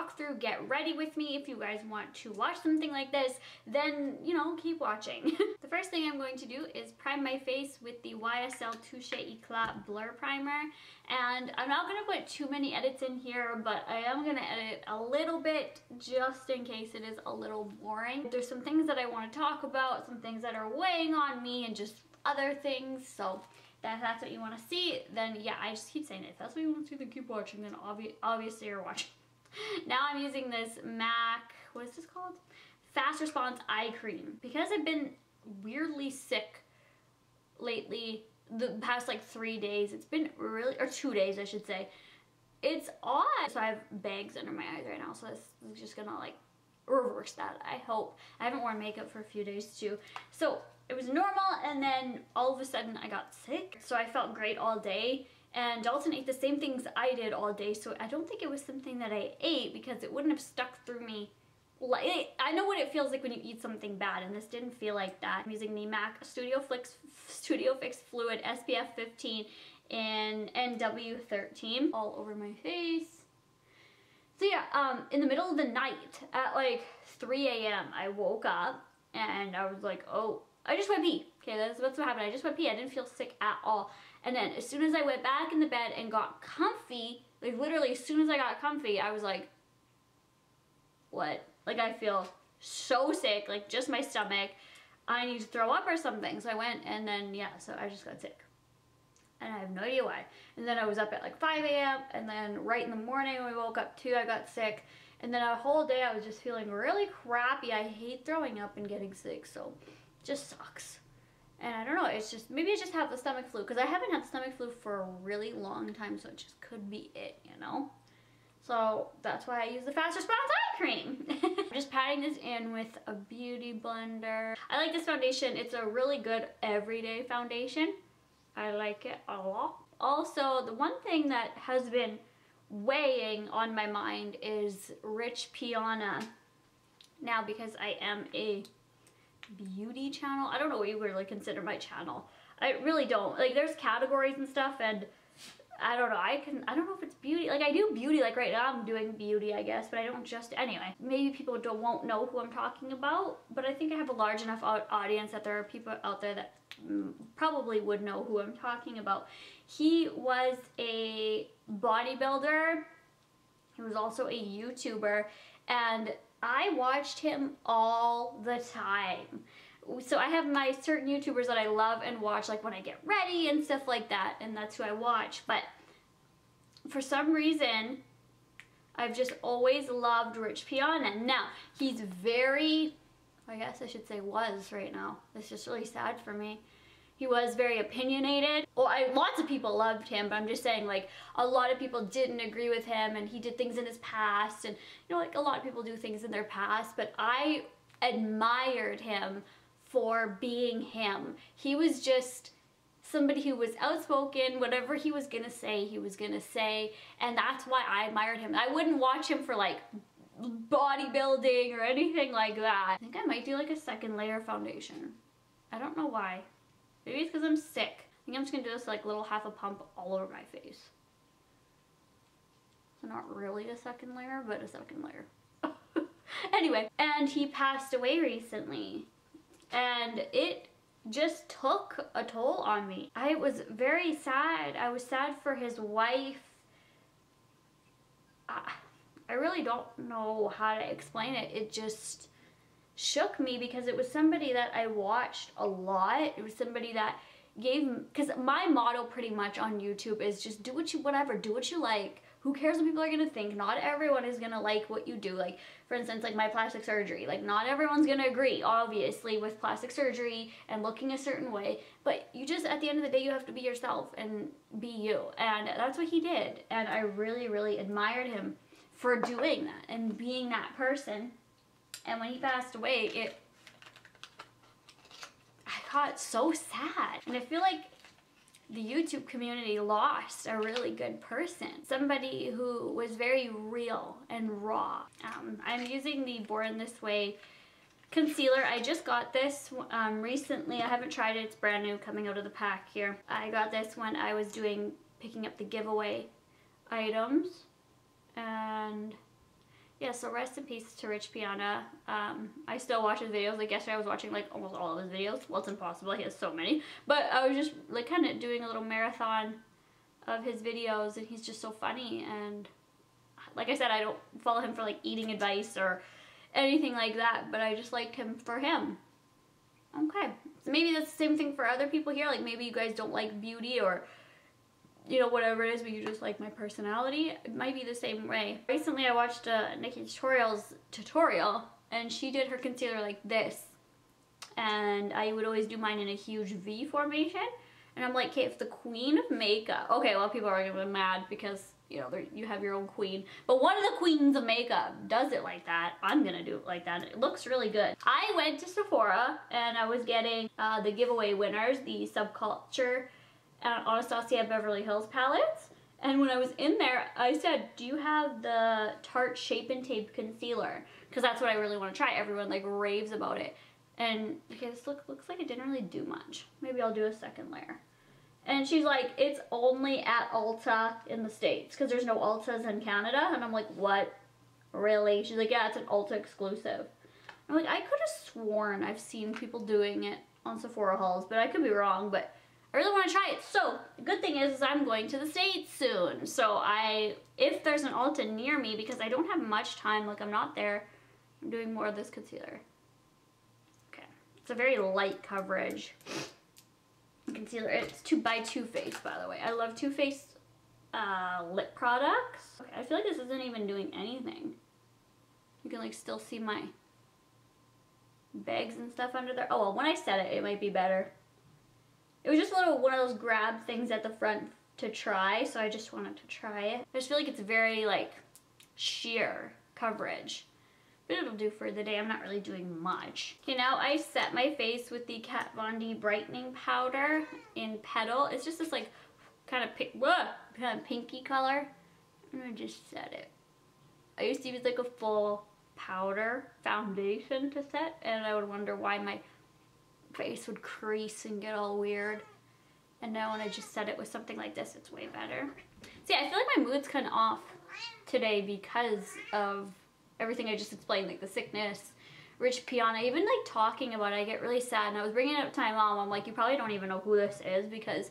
walkthrough, get ready with me. If you guys want to watch something like this, then, you know, keep watching. The first thing I'm going to do is prime my face with the YSL Touche Eclat Blur Primer. And I'm not going to put too many edits in here, but I am going to edit a little bit just in case it is a little boring. There's some things that I want to talk about, some things that are weighing on me, and just other things. So that's what you want to see, then yeah, I just keep saying it. If that's what you want to see, then keep watching, then obviously you're watching. Now I'm using this MAC, what is this called? Fast Response Eye Cream. Because I've been weirdly sick lately, the past like 3 days, it's been really, or 2 days I should say, it's odd. So I have bags under my eyes right now, so this is just gonna like reverse that, I hope. I haven't worn makeup for a few days too. So it was normal, and then all of a sudden I got sick. So I felt great all day, and Dalton ate the same things I did all day, so I don't think it was something that I ate, because it wouldn't have stuck through me. I know what it feels like when you eat something bad, and this didn't feel like that. I'm using the MAC Studio Fix Fluid SPF 15 and NW 13 all over my face. So yeah, in the middle of the night at like 3 a.m. I woke up and I was like, oh, I just went pee. Okay, that's what happened. I just went pee. I didn't feel sick at all. And then as soon as I went back in the bed and got comfy, like literally as soon as I got comfy, I was like, what? Like I feel so sick, like just my stomach. I need to throw up or something. So I went, and then yeah, so I just got sick. And I have no idea why. And then I was up at like 5 a.m. and then right in the morning when we woke up too, I got sick. And then a whole day I was just feeling really crappy. I hate throwing up and getting sick, so just sucks. And I don't know, it's just, maybe I just have the stomach flu, because I haven't had stomach flu for a really long time, so it just could be it, you know? So that's why I use the Fast Response Eye Cream. I'm just patting this in with a beauty blender. I like this foundation. It's a really good everyday foundation. I like it a lot. Also, the one thing that has been weighing on my mind is Rich Piana. Now, because I am a beauty channel, I don't know what you really consider my channel. I really don't. Like, there's categories and stuff, and I don't know. I don't know if it's beauty. Like, I do beauty. Like, right now I'm doing beauty, I guess, but I don't just, anyway. Maybe people won't know who I'm talking about, but I think I have a large enough audience that there are people out there that probably would know who I'm talking about. He was a bodybuilder. He was also a YouTuber, and I watched him all the time. So I have my certain YouTubers that I love and watch, like when I get ready and stuff like that, and that's who I watch. But for some reason, I've just always loved Rich Piana. Now, he's very, I guess I should say was right now. It's just really sad for me. He was very opinionated. Well, lots of people loved him, but I'm just saying, like, a lot of people didn't agree with him, and he did things in his past, and, you know, like, a lot of people do things in their past, but I admired him for being him. He was just somebody who was outspoken. Whatever he was gonna say, he was gonna say, and that's why I admired him. I wouldn't watch him for, like, bodybuilding or anything like that. I think I might do, like, a second layer foundation. I don't know why. Maybe it's because I'm sick. I think I'm just going to do this like little half a pump all over my face. So not really a second layer, but a second layer. Anyway, and he passed away recently. And it just took a toll on me. I was very sad. I was sad for his wife. I really don't know how to explain it. It just shook me, because it was somebody that I watched a lot. It was somebody that because my motto pretty much on YouTube is just do what you, whatever, do what you like. Who cares what people are gonna think? Not everyone is gonna like what you do. Like, for instance, like my plastic surgery, like not everyone's gonna agree, obviously, with plastic surgery and looking a certain way, but you just, at the end of the day, you have to be yourself and be you. And that's what he did. And I really, really admired him for doing that and being that person. And when he passed away, I got so sad. And I feel like the YouTube community lost a really good person. Somebody who was very real and raw. I'm using the Born This Way concealer. I just got this recently. I haven't tried it. It's brand new, coming out of the pack here. I got this when I was picking up the giveaway items. And yeah, so rest in peace to Rich Piana. I still watch his videos. Like yesterday I was watching like almost all of his videos. Well, it's impossible, he has so many. But I was just like kind of doing a little marathon of his videos, and he's just so funny. And like I said, I don't follow him for like eating advice or anything like that, but I just like him for him. Okay, so maybe that's the same thing for other people here. Like maybe you guys don't like beauty or, you know, whatever it is, but you just like my personality. It might be the same way. Recently I watched Nikki Tutorial's tutorial, and she did her concealer like this. And I would always do mine in a huge V formation. And I'm like, okay, it's the queen of makeup. Okay, a lot of people are gonna be mad because, you know, you have your own queen. But one of the queens of makeup does it like that. I'm gonna do it like that. It looks really good. I went to Sephora and I was getting the giveaway winners, the Subculture and Anastasia Beverly Hills palettes. And when I was in there, I said, do you have the Tarte Shape and Tape concealer? Because that's what I really want to try. Everyone like raves about it. And okay, this looks like it didn't really do much. Maybe I'll do a second layer. And she's like, it's only at Ulta in the States, because there's no Ultas in Canada. And I'm like, what? Really? She's like, yeah, it's an Ulta exclusive. I'm like, I could have sworn I've seen people doing it on Sephora hauls, but I could be wrong. But I really want to try it. So the good thing is I'm going to the States soon. So if there's an Ulta near me, because I don't have much time, like I'm not there, I'm doing more of this concealer. Okay. It's a very light coverage concealer. It's by Too Faced, by the way. I love Too Faced lip products. Okay, I feel like this isn't even doing anything. You can like still see my bags and stuff under there. Oh, well, when I set it, it might be better. It was just a little one of those grab things at the front to try, so I just wanted to try it. I just feel like it's very like sheer coverage, but it'll do for the day. I'm not really doing much. Okay, now I set my face with the Kat Von D Brightening Powder in Petal. It's just this like kind of pink, kind of pinky color. I'm gonna just set it. I used to use like a full powder foundation to set, and I would wonder why my face would crease and get all weird. And now when I just set it with something like this, it's way better. See, I feel like my mood's kind of off today because of everything I just explained, like the sickness, Rich Piana, even like talking about it, I get really sad. And I was bringing it up to my mom. I'm like, you probably don't even know who this is, because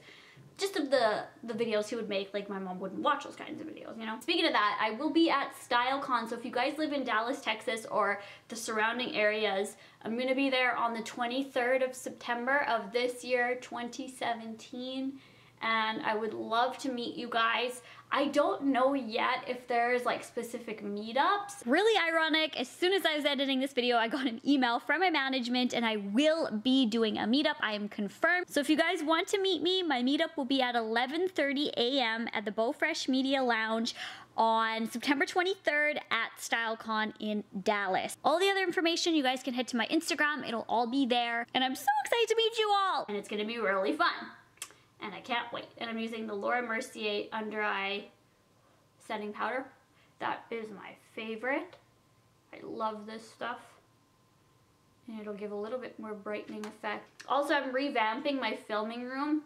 just of the videos he would make, like my mom wouldn't watch those kinds of videos, you know? Speaking of that, I will be at StyleCon, so if you guys live in Dallas, Texas, or the surrounding areas, I'm gonna be there on the 23rd of September of this year, 2017, and I would love to meet you guys. I don't know yet if there's like specific meetups. Really ironic, as soon as I was editing this video, I got an email from my management, and I will be doing a meetup. I am confirmed. So if you guys want to meet me, my meetup will be at 11:30 a.m. at the Beaufresh Media Lounge on September 23rd at StyleCon in Dallas. All the other information, you guys can head to my Instagram. It'll all be there. And I'm so excited to meet you all. And it's gonna be really fun. And I can't wait. And I'm using the Laura Mercier under eye setting powder. That is my favorite. I love this stuff. And it'll give a little bit more brightening effect. Also, I'm revamping my filming room.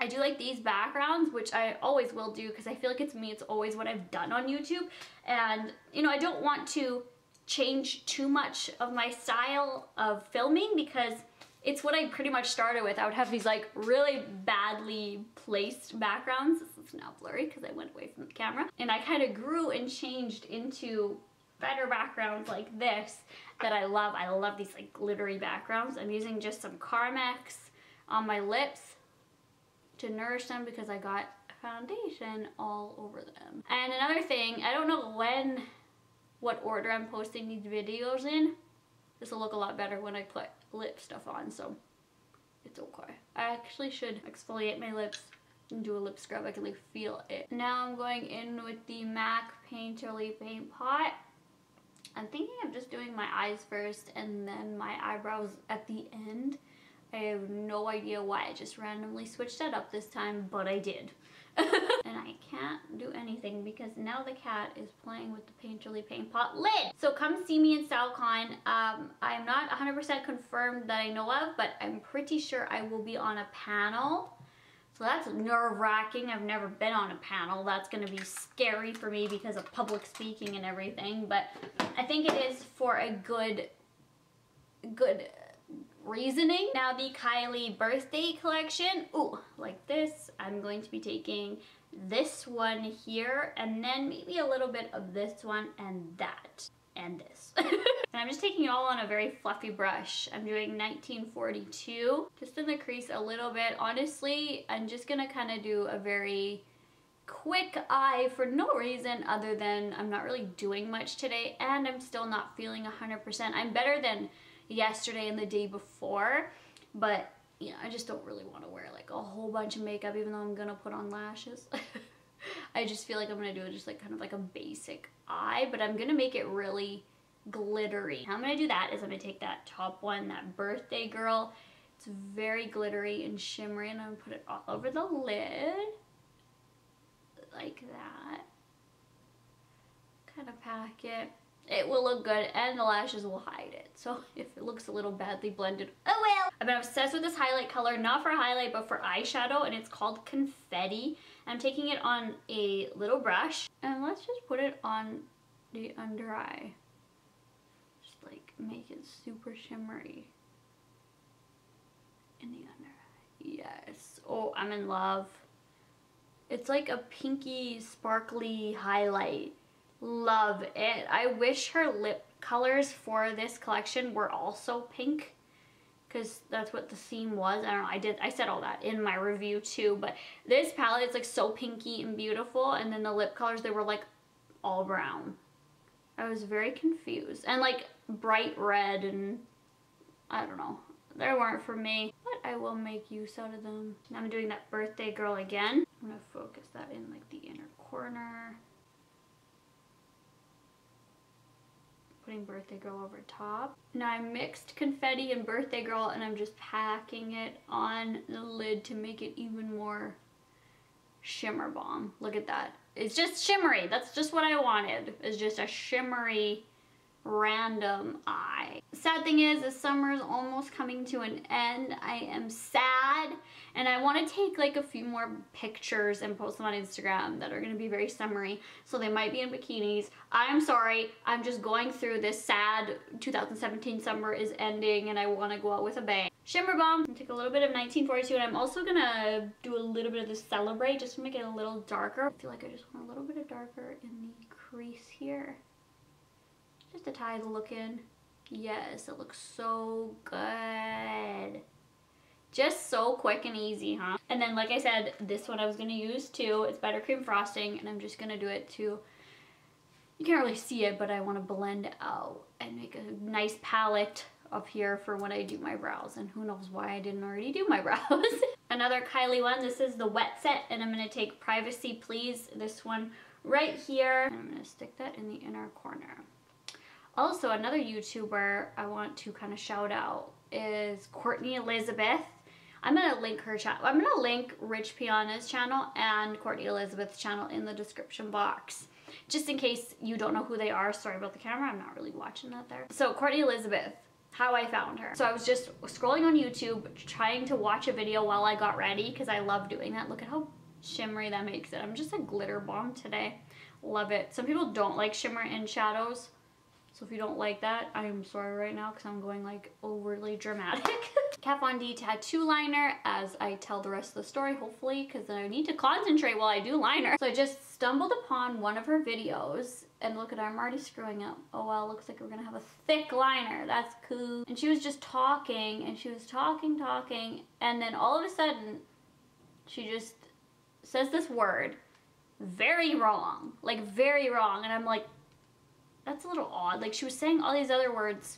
I do like these backgrounds, which I always will do, because I feel like it's me. It's always what I've done on YouTube. And, you know, I don't want to change too much of my style of filming, because it's what I pretty much started with. I would have these like really badly placed backgrounds. This is now blurry because I went away from the camera. And I kind of grew and changed into better backgrounds like this that I love. I love these like glittery backgrounds. I'm using just some Carmex on my lips to nourish them, because I got foundation all over them. And another thing, I don't know what order I'm posting these videos in. This will look a lot better when I put lip stuff on, so it's okay. I actually should exfoliate my lips and do a lip scrub. I can like feel it. Now I'm going in with the MAC Painterly Paint Pot. I'm thinking of just doing my eyes first and then my eyebrows at the end. I have no idea why I just randomly switched that up this time, but I did. And I can't do anything because now the cat is playing with the Painterly Paint Pot lid. So come see me in StyleCon. I'm not 100% confirmed that I know of, but I'm pretty sure I will be on a panel. So that's nerve-wracking. I've never been on a panel. That's going to be scary for me because of public speaking and everything. But I think it is for a good reasoning. Now the Kylie birthday collection. Ooh, like this. I'm going to be taking this one here and then maybe a little bit of this one and that and this. And I'm just taking it all on a very fluffy brush. I'm doing 1942, just in the crease a little bit. Honestly, I'm just gonna kind of do a very quick eye for no reason other than I'm not really doing much today and I'm still not feeling 100%. I'm better than yesterday and the day before, but you know, I just don't really want to wear like a whole bunch of makeup even though I'm gonna put on lashes. I just feel like I'm gonna do just like kind of like a basic eye, but I'm gonna make it really glittery. How I'm gonna do that is I'm gonna take that top one, that birthday girl. It's very glittery and shimmery, and I'm gonna put it all over the lid like that. Kind of pack it. It will look good and the lashes will hide it. So if it looks a little badly blended, oh well. I've been obsessed with this highlight color, not for highlight, but for eyeshadow, and it's called Confetti. I'm taking it on a little brush and let's just put it on the under eye. Just like make it super shimmery in the under eye. Yes. Oh, I'm in love. It's like a pinky sparkly highlight. Love it. I wish her lip colors for this collection were also pink because that's what the theme was. I don't know, I said all that in my review too, but this palette is like so pinky and beautiful, and then the lip colors, they were like all brown. I was very confused, and like bright red, and I don't know, they weren't for me, but I will make use out of them. Now I'm doing that birthday girl again. I'm gonna focus that in like the inner corner. Putting birthday girl over top. Now I mixed confetti and birthday girl and I'm just packing it on the lid to make it even more shimmer bomb. Look at that. It's just shimmery. That's just what I wanted. It's just a shimmery random eye. Sad thing is the summer is almost coming to an end. I am sad and I want to take like a few more pictures and post them on Instagram that are going to be very summery, so they might be in bikinis. I'm sorry, I'm just going through this sad 2017 summer is ending and I want to go out with a bang. Shimmer bomb. Take a little bit of 1942 and I'm also gonna do a little bit of this Celebrate just to make it a little darker. I feel like I just want a little bit of darker in the crease here. Just to tie the look in. Yes, it looks so good. Just so quick and easy, huh? And then like I said, this one I was gonna use too. It's buttercream frosting and I'm just gonna do it to, you can't really see it, but I wanna blend out and make a nice palette up here for when I do my brows, and who knows why I didn't already do my brows. Another Kylie one, this is the Wet Set, and I'm gonna take Privacy Please, this one right here. And I'm gonna stick that in the inner corner. Also, another YouTuber I want to kind of shout out is Courtney Elizabeth. I'm going to link her channel. I'm going to link Rich Piana's channel and Courtney Elizabeth's channel in the description box. Just in case you don't know who they are. Sorry about the camera. I'm not really watching that there. So Courtney Elizabeth, how I found her. So I was just scrolling on YouTube trying to watch a video while I got ready because I love doing that. Look at how shimmery that makes it. I'm just a glitter bomb today. Love it. Some people don't like shimmer in shadows. So if you don't like that, I am sorry right now because I'm going like overly dramatic. Kat Von D tattoo liner as I tell the rest of the story, hopefully, because I need to concentrate while I do liner. So I just stumbled upon one of her videos and look at her, I'm already screwing up. Oh well, looks like we're gonna have a thick liner. That's cool. And she was just talking and she was talking. And then all of a sudden, she just says this word, very wrong, like very wrong. And I'm like, that's a little odd. Like she was saying all these other words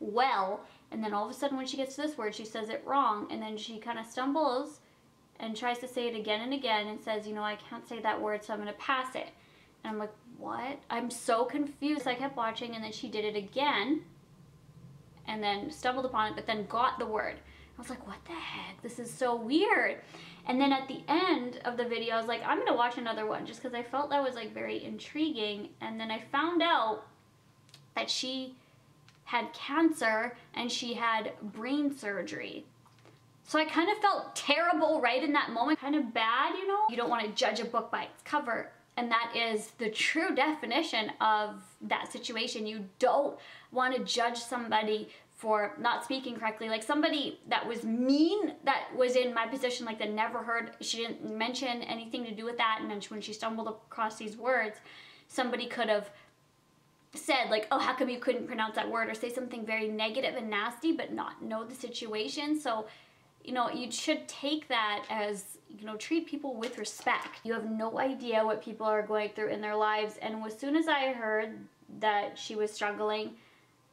well, and then all of a sudden when she gets to this word, she says it wrong, and then she kind of stumbles and tries to say it again and again and says, you know, I can't say that word, so I'm gonna pass it. And I'm like, what? I'm so confused. I kept watching and then she did it again and then stumbled upon it, but then got the word. I was like, what the heck? This is so weird. And then at the end of the video, I was like, I'm gonna watch another one just because I felt that was like very intriguing. And then I found out that she had cancer and she had brain surgery. So I kind of felt terrible right in that moment. Kind of bad, you know? You don't want to judge a book by its cover. And that is the true definition of that situation. You don't want to judge somebody for not speaking correctly. Like somebody that was mean, that was in my position, like that never heard, she didn't mention anything to do with that. And then when she stumbled across these words, somebody could have said like, oh, how come you couldn't pronounce that word, or say something very negative and nasty, but not know the situation. So, you know, you should take that as, you know, treat people with respect. You have no idea what people are going through in their lives. And as soon as I heard that she was struggling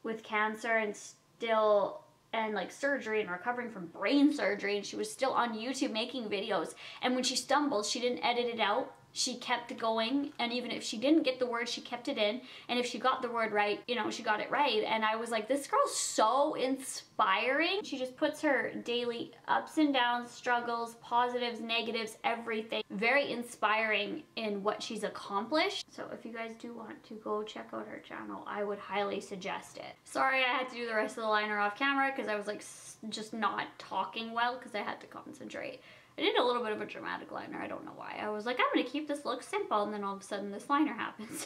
with cancer and still, and like surgery and recovering from brain surgery, and she was still on YouTube making videos, and when she stumbled, she didn't edit it out. She kept going, and even if she didn't get the word, she kept it in. And if she got the word right, you know, she got it right. And I was like, this girl's so inspiring. She just puts her daily ups and downs, struggles, positives, negatives, everything. Very inspiring in what she's accomplished. So if you guys do want to go check out her channel, I would highly suggest it. Sorry I had to do the rest of the liner off camera because I was like just not talking well because I had to concentrate. I did a little bit of a dramatic liner, I don't know why. I was like, I'm gonna keep this look simple, and then all of a sudden this liner happens.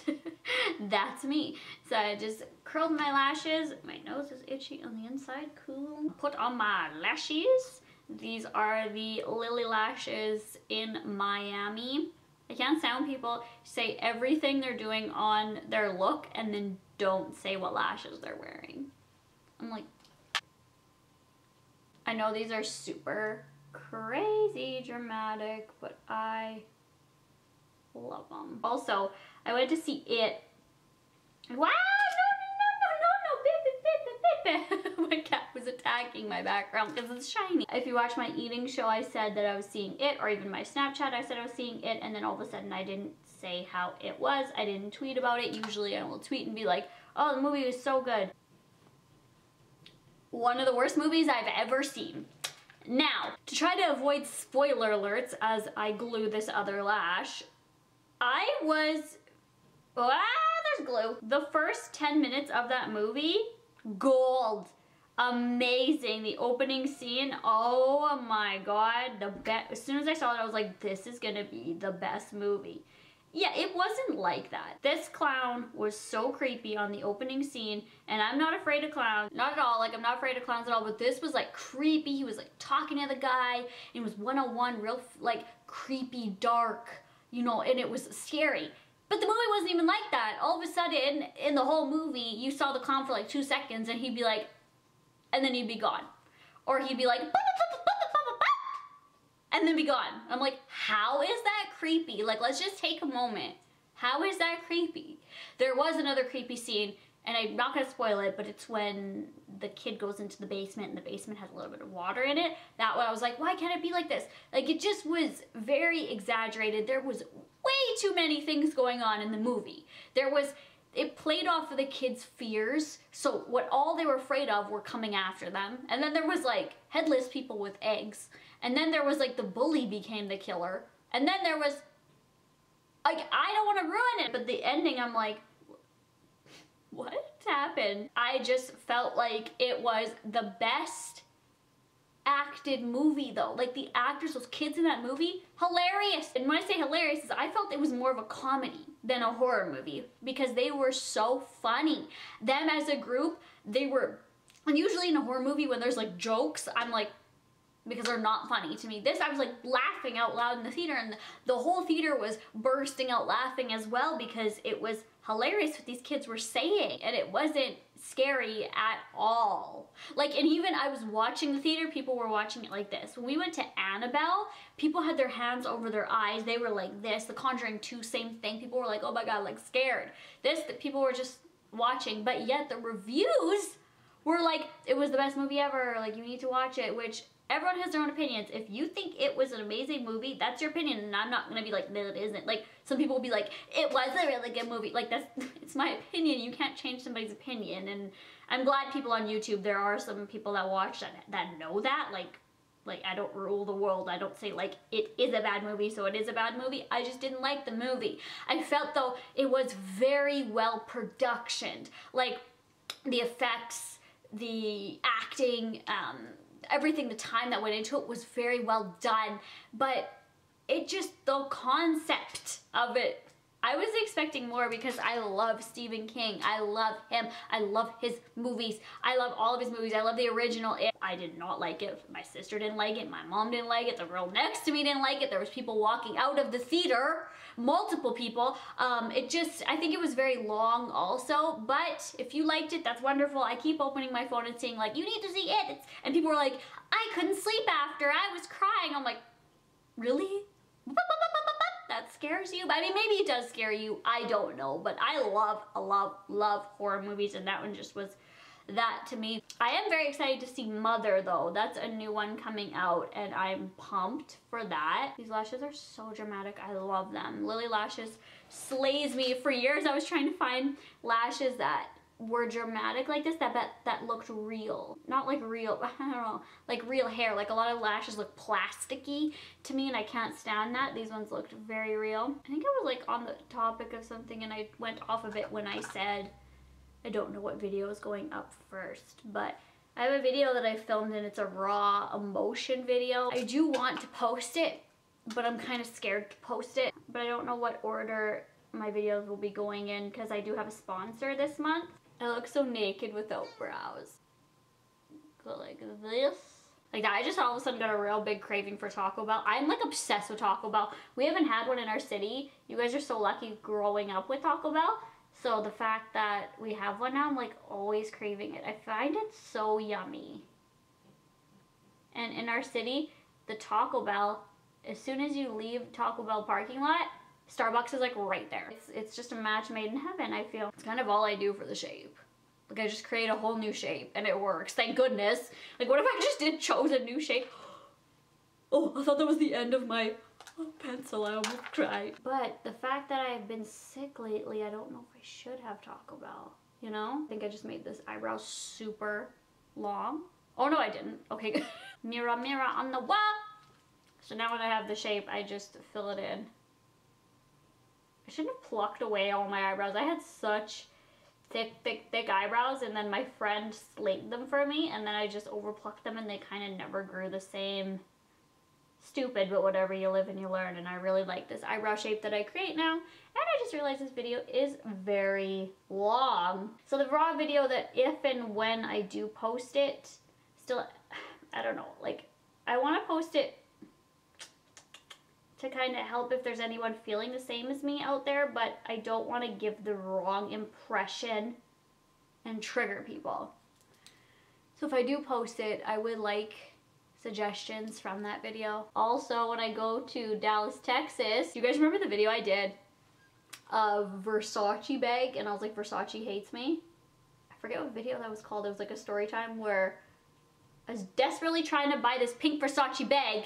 That's me. So I just curled my lashes. My nose is itchy on the inside, cool. Put on my lashes. These are the Lily Lashes in Miami. I can't stand when people say everything they're doing on their look and then don't say what lashes they're wearing. I'm like, I know these are super crazy dramatic, but I love them. Also, I went to see It. Wow! No, no, no, no, no, no, my cat was attacking my background because it's shiny. If you watch my eating show, I said that I was seeing It, or even my Snapchat, I said I was seeing It, and then all of a sudden I didn't say how it was. I didn't tweet about it. Usually I will tweet and be like, oh, the movie was so good. One of the worst movies I've ever seen. Now, to try to avoid spoiler alerts as I glue this other lash, I was, there's glue. The first 10 minutes of that movie, gold, amazing. The opening scene, oh my God, the best. As soon as I saw it, I was like, this is gonna be the best movie. Yeah, it wasn't like that. This clown was so creepy on the opening scene, and I'm not afraid of clowns. Not at all, like I'm not afraid of clowns at all, but this was like creepy. He was like talking to the guy, and it was one-on-one, real like creepy, dark, you know, and it was scary. But the movie wasn't even like that. All of a sudden, in the whole movie, you saw the clown for like 2 seconds, and he'd be like, and then he'd be gone. Or he'd be like, and then be gone. I'm like, how is that creepy? Like, let's just take a moment. How is that creepy? There was another creepy scene, and I'm not gonna spoil it, but it's when the kid goes into the basement and the basement has a little bit of water in it. That one I was like, why can't it be like this? Like, it just was very exaggerated. There was way too many things going on in the movie. There was, it played off of the kids' fears, so what all they were afraid of were coming after them. And then there was like headless people with eggs. And then there was like the bully became the killer. And then there was, like, I don't want to ruin it, but the ending, I'm like, what happened? I just felt like it was the best acted movie though. Like the actors, those kids in that movie, hilarious. And when I say hilarious, is I felt it was more of a comedy than a horror movie because they were so funny. Them as a group, they were, and usually in a horror movie when there's like jokes, I'm like, because they're not funny to me. This, I was like laughing out loud in the theater, and the whole theater was bursting out laughing as well because it was hilarious what these kids were saying, and it wasn't scary at all. Like, and even I was watching the theater, people were watching it like this. When we went to Annabelle, people had their hands over their eyes. They were like this. The Conjuring 2, same thing. People were like, oh my God, like scared. This, that people were just watching, but yet the reviews were like, it was the best movie ever. Like, you need to watch it, which, everyone has their own opinions. If you think it was an amazing movie, that's your opinion, and I'm not gonna be like, no, it isn't. Like, some people will be like, it was a really good movie. Like, that's, it's my opinion. You can't change somebody's opinion, and I'm glad people on YouTube, there are some people that watch that know that. Like, I don't rule the world. I don't say, like, it is a bad movie, so it is a bad movie. I just didn't like the movie. I felt, though, it was very well productioned. Like, the effects, the acting, everything, the time that went into it was very well done, but it just, the concept of it, I was expecting more because I love Stephen King. I love him. I love his movies. I love all of his movies. I love the original It. I did not like it. My sister didn't like it. My mom didn't like it. The girl next to me didn't like it. There was people walking out of the theater, multiple people. It just, I think it was very long also, but if you liked it, that's wonderful. I keep opening my phone and seeing like, you need to see It. And people were like, I couldn't sleep after. I was crying. I'm like, really? That scares you? I mean, maybe it does scare you. I don't know, but I love horror movies, and that one just was that to me. I am very excited to see Mother, though. That's a new one coming out, and I'm pumped for that. These lashes are so dramatic. I love them. Lily Lashes slays me. For years, I was trying to find lashes that were dramatic like this, that looked real. Not like real, I don't know, like real hair. Like a lot of lashes look plasticky to me and I can't stand that. These ones looked very real. I think I was like on the topic of something and I went off of it when I said, I don't know what video is going up first, but I have a video that I filmed and it's a raw emotion video. I do want to post it, but I'm kind of scared to post it. But I don't know what order my videos will be going in because I do have a sponsor this month. I look so naked without brows. Go like this. Like that, I just all of a sudden got a real big craving for Taco Bell. I'm like obsessed with Taco Bell. We haven't had one in our city. You guys are so lucky growing up with Taco Bell. So the fact that we have one now, I'm like always craving it. I find it so yummy. And in our city, the Taco Bell, as soon as you leave Taco Bell parking lot, Starbucks is like right there. It's just a match made in heaven, I feel. It's kind of all I do for the shape. Like I just create a whole new shape and it works, thank goodness. Like what if I just chose a new shape? Oh, I thought that was the end of my pencil, I almost cried. But the fact that I've been sick lately, I don't know if I should have Taco Bell, you know? I think I just made this eyebrow super long. Oh no, I didn't, okay good. Mirror, mirror on the wall. So now when I have the shape, I just fill it in. I shouldn't have plucked away all my eyebrows. I had such thick eyebrows and then my friend slaked them for me and then I just overplucked them and they kind of never grew the same. Stupid, but whatever, you live and you learn, and I really like this eyebrow shape that I create now. And I just realized this video is very long. So the raw video that if and when I do post it, still, I don't know, like I want to post it to kind of help if there's anyone feeling the same as me out there, but I don't want to give the wrong impression and trigger people. So if I do post it, I would like suggestions from that video. Also, when I go to Dallas, Texas, you guys remember the video I did of Versace bag and I was like, Versace hates me? I forget what video that was called. It was like a story time where I was desperately trying to buy this pink Versace bag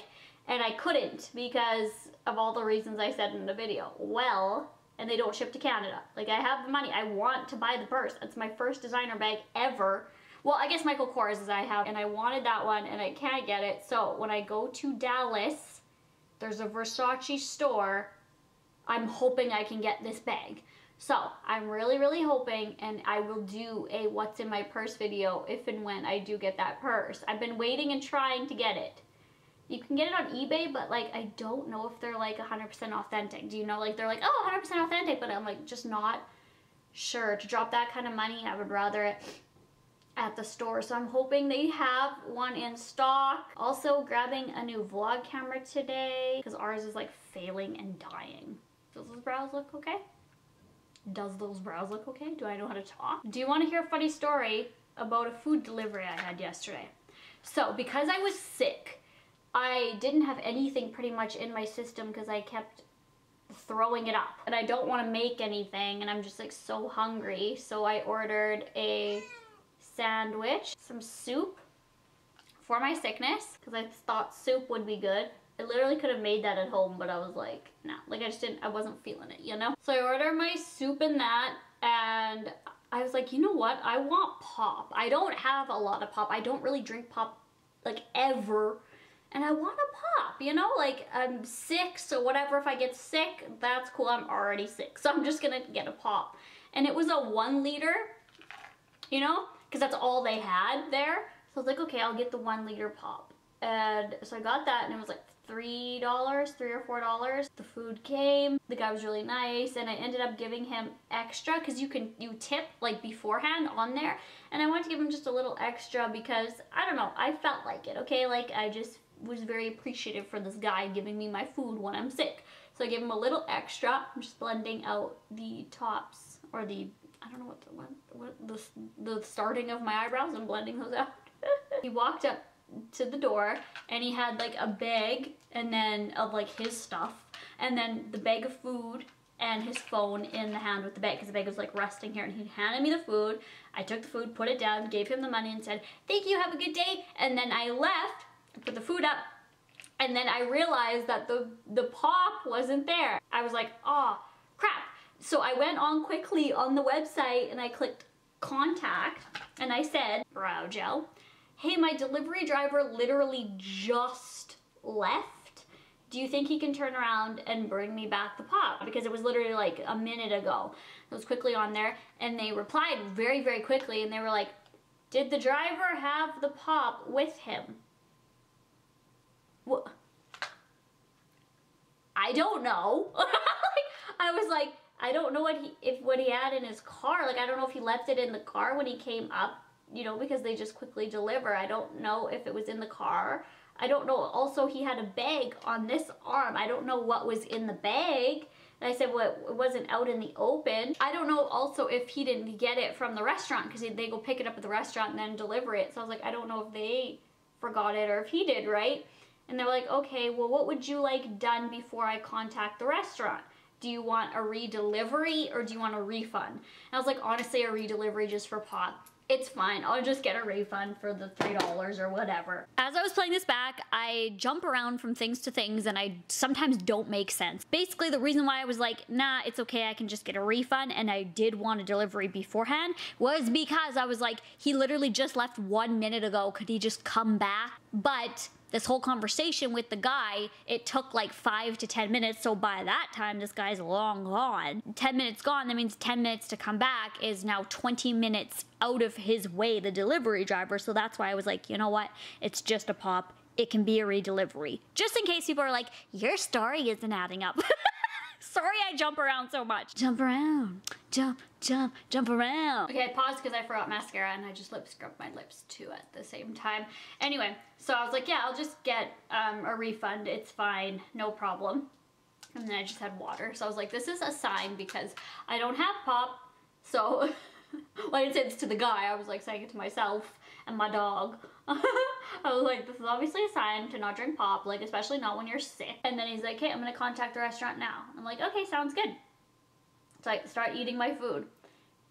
and I couldn't because of all the reasons I said in the video. Well, and they don't ship to Canada. Like I have the money, I want to buy the purse. It's my first designer bag ever. Well, I guess Michael Kors is I have, and I wanted that one and I can't get it. So when I go to Dallas, there's a Versace store. I'm hoping I can get this bag. So I'm really hoping, and I will do a what's in my purse video if and when I do get that purse. I've been waiting and trying to get it. You can get it on eBay, but like, I don't know if they're like 100% authentic. Do you know, like they're like, oh, 100% authentic, but I'm like, just not sure. To drop that kind of money, I would rather it at the store. So I'm hoping they have one in stock. Also grabbing a new vlog camera today because ours is like failing and dying. Does those brows look okay? Does those brows look okay? Do I know how to talk? Do you want to hear a funny story about a food delivery I had yesterday? So because I was sick, I didn't have anything pretty much in my system because I kept throwing it up and I don't want to make anything and I'm just like so hungry. So I ordered a sandwich, some soup for my sickness because I thought soup would be good. I literally could have made that at home, but I was like, nah, like I just didn't, I wasn't feeling it, you know? So I ordered my soup and that, and I was like, you know what? I want pop. I don't have a lot of pop. I don't really drink pop like ever. And I want to pop, you know, like I'm sick, so whatever, if I get sick, that's cool, I'm already sick. So I'm just gonna get a pop. And it was a 1 liter, you know, because that's all they had there. So I was like, okay, I'll get the 1 liter pop. And so I got that and it was like $3 or $4. The food came, the guy was really nice, and I ended up giving him extra because you tip like beforehand on there, and I wanted to give him just a little extra because I don't know, I felt like it, okay? Like I just was very appreciative for this guy giving me my food when I'm sick. So I gave him a little extra. I'm just blending out the tops, or the, I don't know what the starting of my eyebrows. I'm blending those out. He walked up to the door and he had like a bag and then of like his stuff and then the bag of food and his phone in the hand with the bag, because the bag was like resting here, and he handed me the food. I took the food, put it down, gave him the money and said, "Thank you, have a good day." And then I left, put the food up, and then I realized that the pop wasn't there. I was like, "Oh, crap." So I went on quickly on the website and I clicked contact and I said, "Brow gel. Hey, my delivery driver literally just left. Do you think he can turn around and bring me back the pop?" Because it was literally like a minute ago. It was quickly on there, and they replied very, very quickly, and they were like, "Did the driver have the pop with him?" What? I don't know. Like, I was like, I don't know what he had in his car. Like, I don't know if he left it in the car when he came up, you know, because they just quickly deliver. I don't know if it was in the car. I don't know. Also, he had a bag on this arm. I don't know what was in the bag. And I said, well, it wasn't out in the open. I don't know also if he didn't get it from the restaurant, because they go pick it up at the restaurant and then deliver it. So I was like, I don't know if they forgot it or if he did, right? And they were like, okay, well, what would you like done before I contact the restaurant? Do you want a redelivery or do you want a refund? And I was like, honestly, a redelivery just for pop. It's fine, I'll just get a refund for the $3 or whatever. As I was playing this back, I jump around from things to things and I sometimes don't make sense. Basically, the reason why I was like, nah, it's okay, I can just get a refund, and I did want a delivery beforehand, was because I was like, he literally just left 1 minute ago, could he just come back? But this whole conversation with the guy, it took like 5 to 10 minutes, so by that time, this guy's long gone. 10 minutes gone, that means 10 minutes to come back is now 20 minutes out of his way, the delivery driver, so that's why I was like, you know what, it's just a pop, it can be a redelivery. Just in case people are like, your story isn't adding up. Sorry I jump around so much. Jump around, jump around. Okay, I paused because I forgot mascara and I just lip scrubbed my lips too at the same time. Anyway, so I was like, yeah, I'll just get a refund, it's fine, no problem. And then I just had water, so I was like, this is a sign because I don't have pop, so... Well, I didn't say this to the guy, I was like saying it to myself and my dog. I was like, this is obviously a sign to not drink pop, like especially not when you're sick. And then he's like, hey, I'm gonna contact the restaurant now. I'm like, okay, sounds good. So I start eating my food.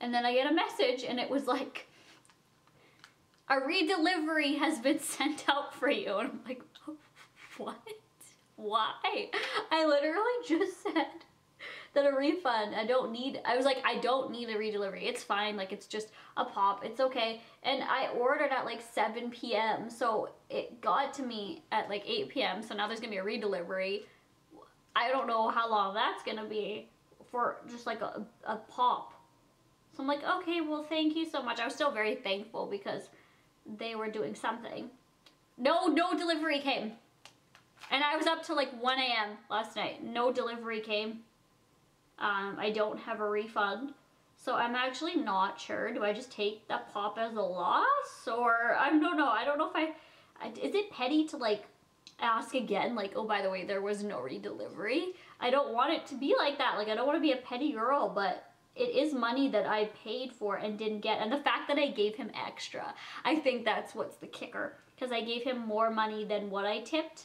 And then I get a message and it was like, a redelivery has been sent out for you. And I'm like, what? Why? I literally just said that a refund, I was like, I don't need a redelivery, it's fine, like it's just a pop, it's okay. And I ordered at like 7 p.m. so it got to me at like 8 p.m. so now there's gonna be a redelivery. I don't know how long that's gonna be for just like a pop. So I'm like, okay, well, thank you so much. I was still very thankful because they were doing something. No delivery came, and I was up till like 1 a.m. last night. No delivery came. I don't have a refund, so I'm actually not sure. Do I just take the pop as a loss, or I don't know. I don't know if I is it petty to like ask again, like, oh, by the way, there was no redelivery? I don't want it to be like that. Like, I don't want to be a petty girl, but it is money that I paid for and didn't get, and the fact that I gave him extra, I think that's what's the kicker, because I gave him more money than what I tipped,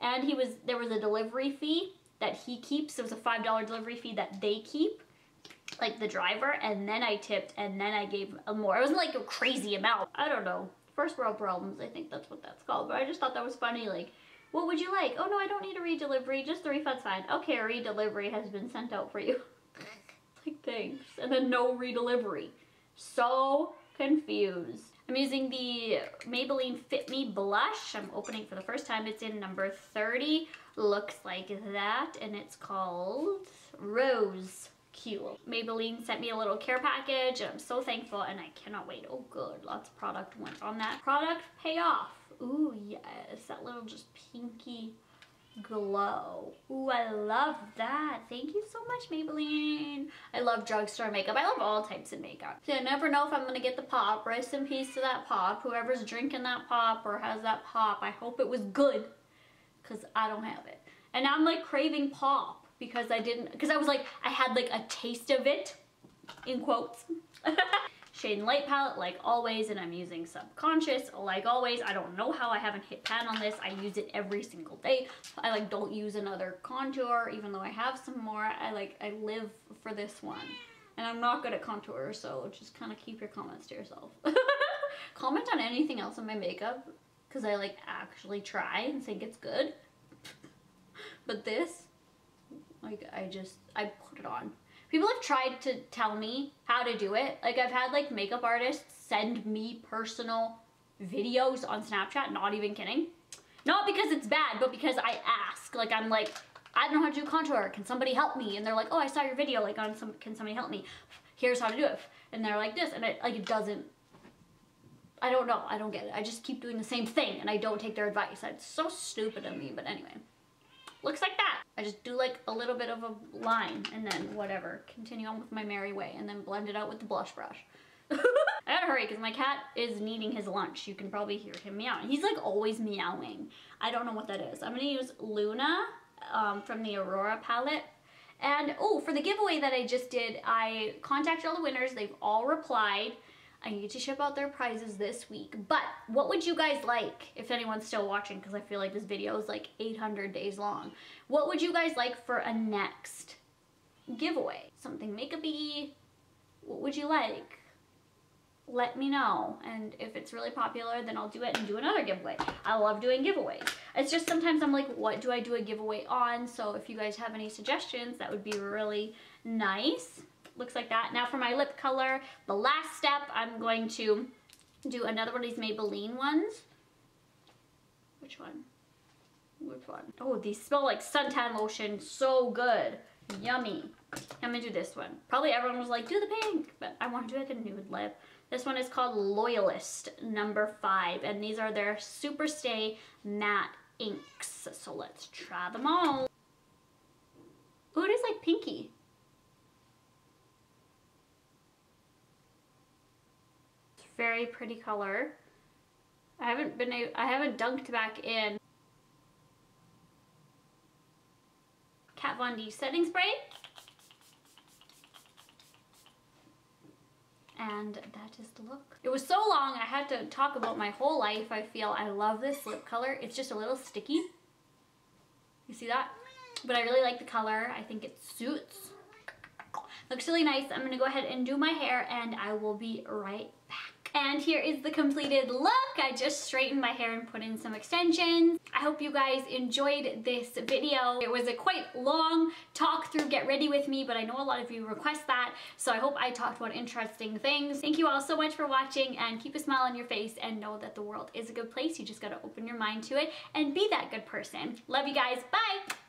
and there was a delivery fee that he keeps. It was a $5 delivery fee that they keep, like the driver, and then I tipped, and then I gave a more. It wasn't like a crazy amount. I don't know, first world problems, I think that's what that's called. But I just thought that was funny, like, what would you like? Oh no, I don't need a redelivery, just the refund's fine. Okay, a redelivery has been sent out for you. Like, thanks. And then no redelivery. So confused. I'm using the Maybelline Fit Me blush. I'm opening for the first time. It's in number 30. Looks like that, and it's called Rose. cute. Maybelline sent me a little care package and I'm so thankful and I cannot wait. Oh good, lots of product went on that. Product payoff. Ooh yes, that little just pinky glow. Ooh, I love that. Thank you so much, Maybelline. I love drugstore makeup. I love all types of makeup. So I never know if I'm gonna get the pop. Rest in peace to that pop. Whoever's drinking that pop or has that pop, I hope it was good because I don't have it. And now I'm like craving pop because I was like, I had like a taste of it, in quotes. Shade and Light palette, like always, and I'm using Subconscious, like always. I don't know how I haven't hit pan on this. I use it every single day. I like don't use another contour, even though I have some more. I live for this one. And I'm not good at contour, so just kind of keep your comments to yourself. Comment on anything else on my makeup, because I like actually try and think it's good. But this, like I put it on. People have tried to tell me how to do it. Like I've had like makeup artists send me personal videos on Snapchat, not even kidding. Not because it's bad, but because I ask. Like I'm like, I don't know how to do contour, can somebody help me? And they're like, oh, I saw your video, like can somebody help me? Here's how to do it. And they're like this, and it doesn't, I don't know, I don't get it. I just keep doing the same thing and I don't take their advice. That's so stupid of me, but anyway. Looks like that. I just do like a little bit of a line and then whatever, continue on with my merry way and then blend it out with the blush brush. I gotta hurry because my cat is needing his lunch. You can probably hear him meowing. He's like always meowing. I don't know what that is. I'm gonna use Luna from the Aurora palette. And oh, for the giveaway that I just did, I contacted all the winners. They've all replied. I need to ship out their prizes this week, but what would you guys like, if anyone's still watching, because I feel like this video is like 800 days long. What would you guys like for a next giveaway? Something makeup-y? What would you like? Let me know, and if it's really popular, then I'll do it and do another giveaway. I love doing giveaways. It's just sometimes I'm like, what do I do a giveaway on? So if you guys have any suggestions, that would be really nice. Looks like that. Now for my lip color, the last step, I'm going to do another one of these Maybelline ones. Which one? Which one? Oh, these smell like suntan lotion. So good. Yummy. I'm gonna do this one. Probably everyone was like, do the pink, but I want to do like a nude lip. This one is called Loyalist #5, and these are their Super Stay Matte Inks. So let's try them all. Ooh, it is like pinky. Very pretty color. I haven't dunked back in. Kat Von D setting spray. And that is the look. It was so long I had to talk about my whole life. I feel I love this lip color. It's just a little sticky. You see that? But I really like the color. I think it suits. Looks really nice. I'm gonna go ahead and do my hair and I will be right back. And here is the completed look. I just straightened my hair and put in some extensions. I hope you guys enjoyed this video. It was a quite long talk through Get Ready With Me, but I know a lot of you request that, so I hope I talked about interesting things. Thank you all so much for watching, and keep a smile on your face and know that the world is a good place. You just gotta open your mind to it and be that good person. Love you guys. Bye!